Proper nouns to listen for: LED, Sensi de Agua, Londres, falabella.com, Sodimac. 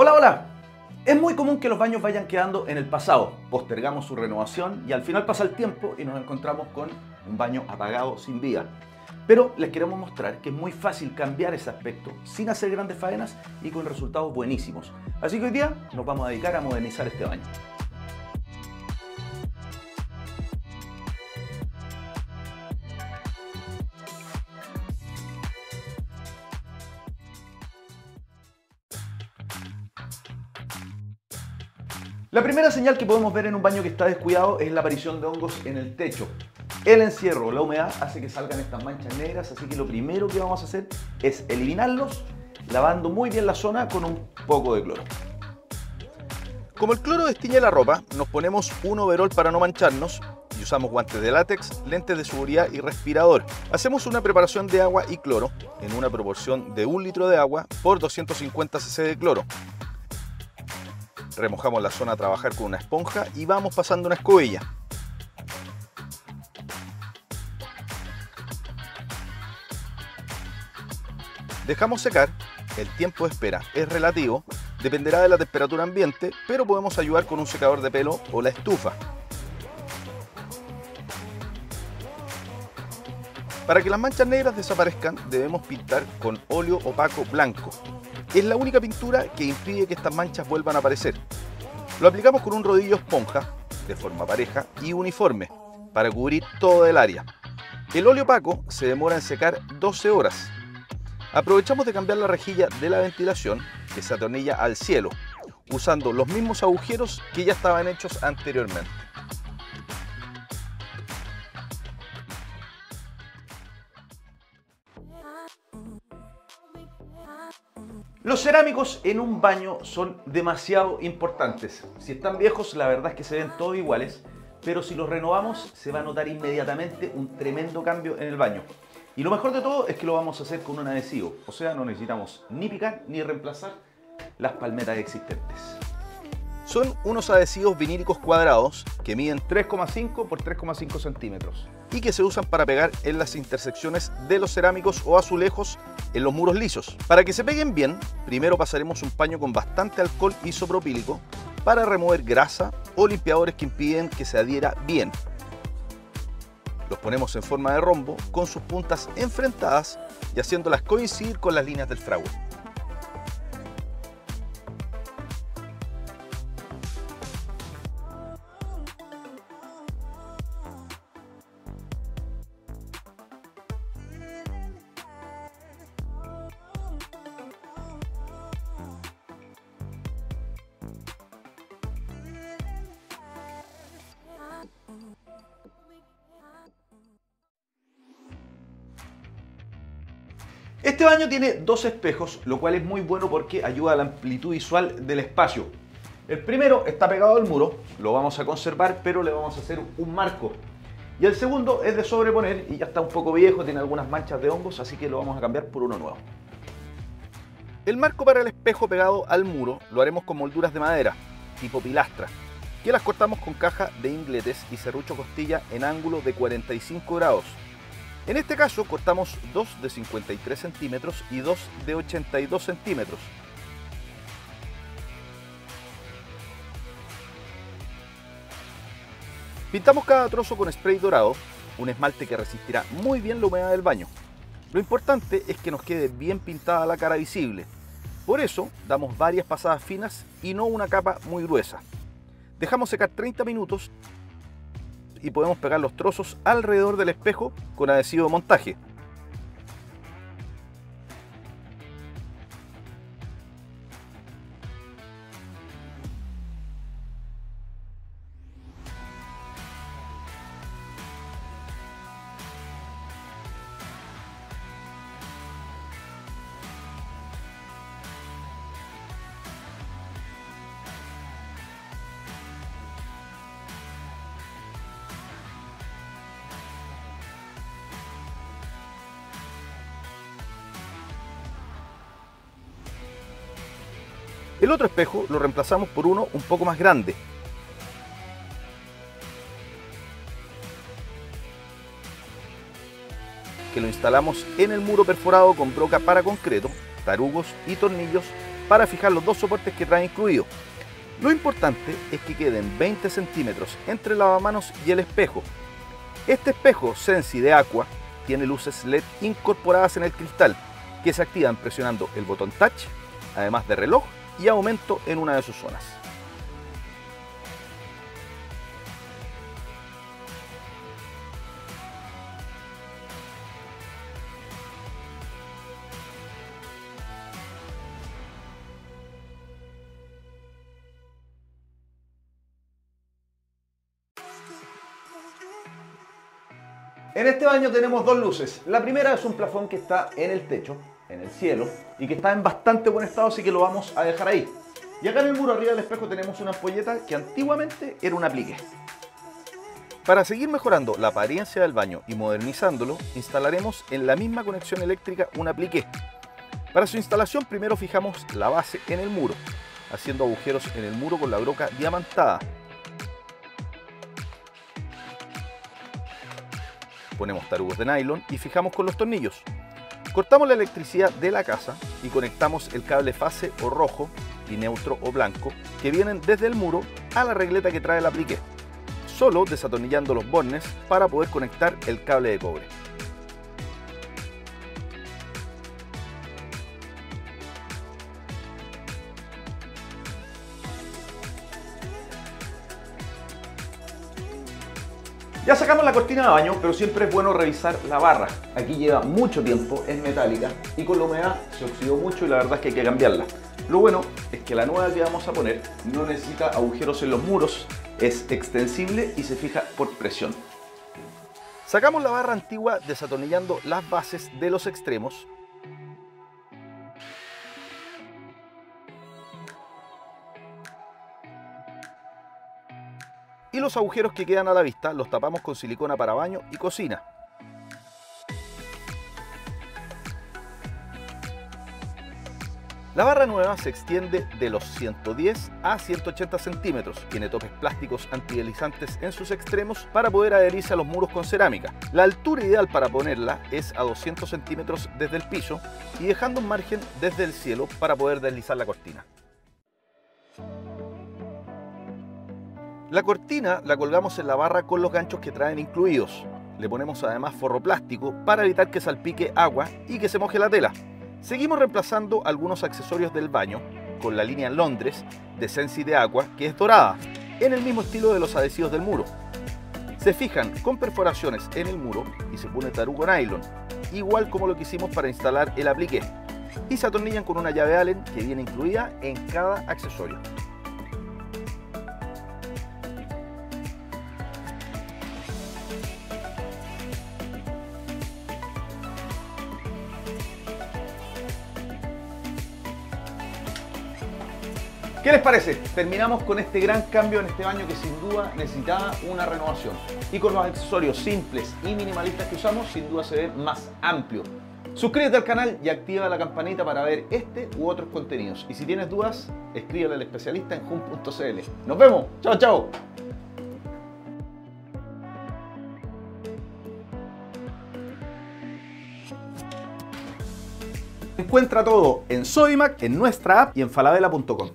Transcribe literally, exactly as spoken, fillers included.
Hola, hola. Es muy común que los baños vayan quedando en el pasado, postergamos su renovación y al final pasa el tiempo y nos encontramos con un baño apagado sin vida. Pero les queremos mostrar que es muy fácil cambiar ese aspecto sin hacer grandes faenas y con resultados buenísimos. Así que hoy día nos vamos a dedicar a modernizar este baño. La primera señal que podemos ver en un baño que está descuidado es la aparición de hongos en el techo. El encierro, la humedad hace que salgan estas manchas negras, así que lo primero que vamos a hacer es eliminarlos, lavando muy bien la zona con un poco de cloro. Como el cloro destiñe la ropa, nos ponemos un overol para no mancharnos y usamos guantes de látex, lentes de seguridad y respirador. Hacemos una preparación de agua y cloro en una proporción de un litro de agua por doscientos cincuenta centilitros de cloro. Remojamos la zona a trabajar con una esponja y vamos pasando una escobilla. Dejamos secar, el tiempo de espera es relativo, dependerá de la temperatura ambiente, pero podemos ayudar con un secador de pelo o la estufa. Para que las manchas negras desaparezcan, debemos pintar con óleo opaco blanco. Es la única pintura que impide que estas manchas vuelvan a aparecer. Lo aplicamos con un rodillo esponja, de forma pareja y uniforme, para cubrir todo el área. El óleo opaco se demora en secar doce horas. Aprovechamos de cambiar la rejilla de la ventilación, que se atornilla al cielo, usando los mismos agujeros que ya estaban hechos anteriormente. Los cerámicos en un baño son demasiado importantes. Si están viejos, la verdad es que se ven todos iguales, pero si los renovamos se va a notar inmediatamente un tremendo cambio en el baño. Y lo mejor de todo es que lo vamos a hacer con un adhesivo, o sea, no necesitamos ni picar ni reemplazar las palmetas existentes. Son unos adhesivos vinílicos cuadrados que miden tres coma cinco por tres coma cinco centímetros y que se usan para pegar en las intersecciones de los cerámicos o azulejos en los muros lisos. Para que se peguen bien, primero pasaremos un paño con bastante alcohol isopropílico para remover grasa o limpiadores que impiden que se adhiera bien. Los ponemos en forma de rombo con sus puntas enfrentadas y haciéndolas coincidir con las líneas del fragua. Este baño tiene dos espejos, lo cual es muy bueno porque ayuda a la amplitud visual del espacio. El primero está pegado al muro, lo vamos a conservar, pero le vamos a hacer un marco. Y el segundo es de sobreponer y ya está un poco viejo, tiene algunas manchas de hongos, así que lo vamos a cambiar por uno nuevo. El marco para el espejo pegado al muro lo haremos con molduras de madera, tipo pilastra, que las cortamos con caja de ingletes y serrucho costilla en ángulo de cuarenta y cinco grados. En este caso cortamos dos de cincuenta y tres centímetros y dos de ochenta y dos centímetros. Pintamos cada trozo con spray dorado, un esmalte que resistirá muy bien la humedad del baño. Lo importante es que nos quede bien pintada la cara visible, por eso damos varias pasadas finas y no una capa muy gruesa. Dejamos secar treinta minutos y podemos pegar los trozos alrededor del espejo con adhesivo de montaje. El otro espejo lo reemplazamos por uno un poco más grande. Que lo instalamos en el muro perforado con broca para concreto, tarugos y tornillos para fijar los dos soportes que trae incluido. Lo importante es que queden veinte centímetros entre el lavamanos y el espejo. Este espejo Sensi de Agua tiene luces L E D incorporadas en el cristal que se activan presionando el botón touch, además de reloj y aumento en una de sus zonas. En este baño tenemos dos luces. La primera es un plafón que está en el techo, en el cielo, y que está en bastante buen estado, así que lo vamos a dejar ahí. Y acá en el muro arriba del espejo tenemos una ampolleta que antiguamente era un aplique. Para seguir mejorando la apariencia del baño y modernizándolo, instalaremos en la misma conexión eléctrica un aplique. Para su instalación primero fijamos la base en el muro, haciendo agujeros en el muro con la broca diamantada. Ponemos tarugos de nylon y fijamos con los tornillos. Cortamos la electricidad de la casa y conectamos el cable fase o rojo y neutro o blanco que vienen desde el muro a la regleta que trae el aplique, solo desatornillando los bornes para poder conectar el cable de cobre. Ya sacamos la cortina de baño, pero siempre es bueno revisar la barra. Aquí lleva mucho tiempo, es metálica y con la humedad se oxidó mucho y la verdad es que hay que cambiarla. Lo bueno es que la nueva que vamos a poner no necesita agujeros en los muros, es extensible y se fija por presión. Sacamos la barra antigua desatornillando las bases de los extremos. Y los agujeros que quedan a la vista los tapamos con silicona para baño y cocina. La barra nueva se extiende de los ciento diez a ciento ochenta centímetros. Tiene topes plásticos antideslizantes en sus extremos para poder adherirse a los muros con cerámica. La altura ideal para ponerla es a doscientos centímetros desde el piso y dejando un margen desde el cielo para poder deslizar la cortina. La cortina la colgamos en la barra con los ganchos que traen incluidos. Le ponemos además forro plástico para evitar que salpique agua y que se moje la tela. Seguimos reemplazando algunos accesorios del baño con la línea Londres de Sensi de Agua, que es dorada, en el mismo estilo de los adhesivos del muro. Se fijan con perforaciones en el muro y se pone tarugo nylon, igual como lo que hicimos para instalar el apliqué. Y se atornillan con una llave Allen que viene incluida en cada accesorio. ¿Qué les parece? Terminamos con este gran cambio en este baño que sin duda necesitaba una renovación. Y con los accesorios simples y minimalistas que usamos, sin duda se ve más amplio. Suscríbete al canal y activa la campanita para ver este u otros contenidos. Y si tienes dudas, escríbele al especialista en home punto c l. ¡Nos vemos! ¡Chao, chao! Encuentra todo en Sodimac, en nuestra app y en falabella punto com.